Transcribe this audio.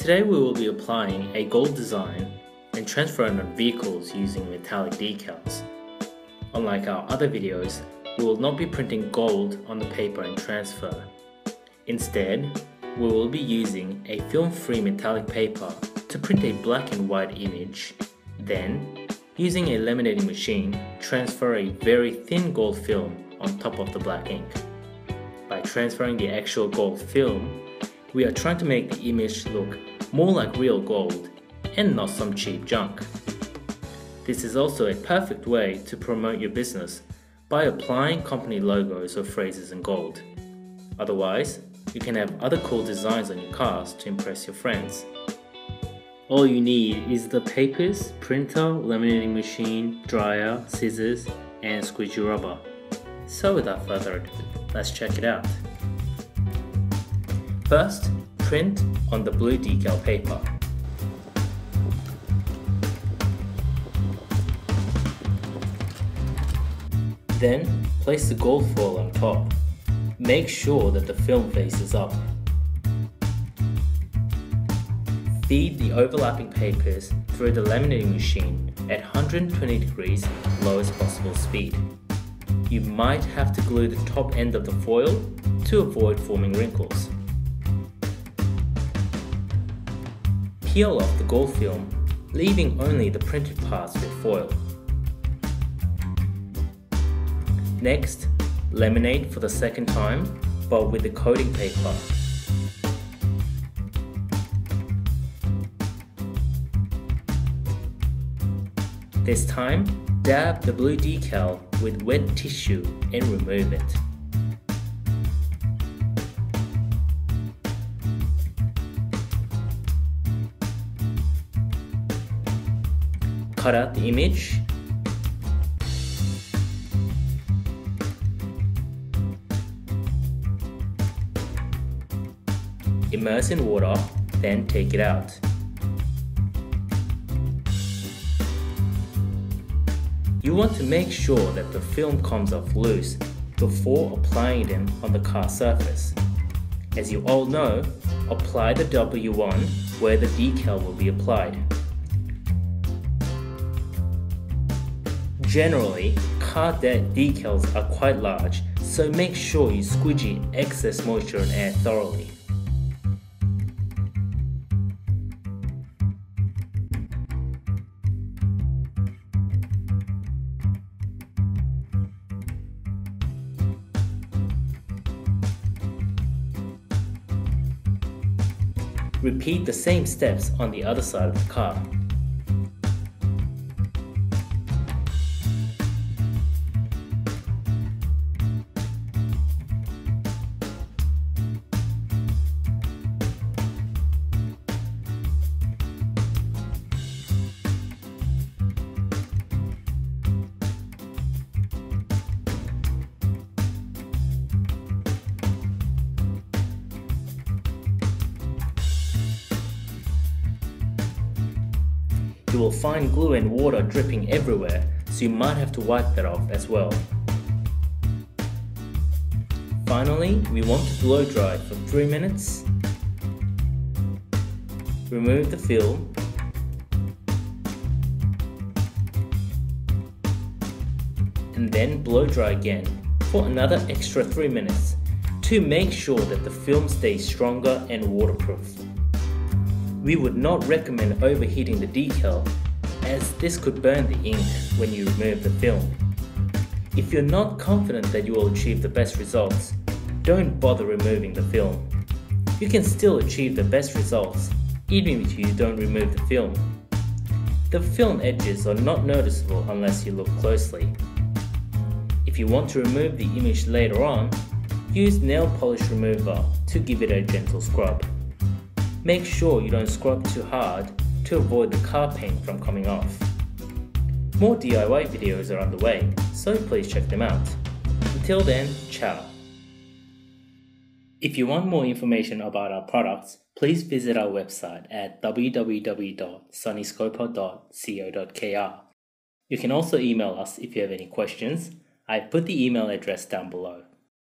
Today we will be applying a gold design and transferring on vehicles using metallic decals. Unlike our other videos, we will not be printing gold on the paper and transfer. Instead, we will be using a film-free metallic paper to print a black and white image, then, using a laminating machine, transfer a very thin gold film on top of the black ink. By transferring the actual gold film, we are trying to make the image look more like real gold and not some cheap junk. This is also a perfect way to promote your business by applying company logos or phrases in gold. Otherwise, you can have other cool designs on your cars to impress your friends. All you need is the papers, printer, laminating machine, dryer, scissors, and squidgy rubber. So without further ado, let's check it out. First, print on the blue decal paper. Then, place the gold foil on top. Make sure that the film faces up. Feed the overlapping papers through the laminating machine at 120 degrees, lowest possible speed. You might have to glue the top end of the foil to avoid forming wrinkles. Peel off the gold film, leaving only the printed parts with foil. Next, laminate for the second time, but with the coating paper. This time, dab the blue decal with wet tissue and remove it. Cut out the image. Immerse in water, then take it out. You want to make sure that the film comes off loose before applying them on the car surface. As you all know, apply the W1 where the decal will be applied. Generally, car decals are quite large, so make sure you squidgy excess moisture and air thoroughly. Repeat the same steps on the other side of the car. You will find glue and water dripping everywhere, so you might have to wipe that off as well. Finally, we want to blow dry for 3 minutes. Remove the film. And then blow dry again for another extra 3 minutes to make sure that the film stays stronger and waterproof. We would not recommend overheating the decal, as this could burn the ink when you remove the film. If you're not confident that you will achieve the best results, don't bother removing the film. You can still achieve the best results even if you don't remove the film. The film edges are not noticeable unless you look closely. If you want to remove the image later on, use nail polish remover to give it a gentle scrub. Make sure you don't scrub too hard to avoid the car paint from coming off. More DIY videos are underway, so please check them out. Until then, ciao! If you want more information about our products, please visit our website at www.sunnyscopa.co.kr. You can also email us if you have any questions. I've put the email address down below.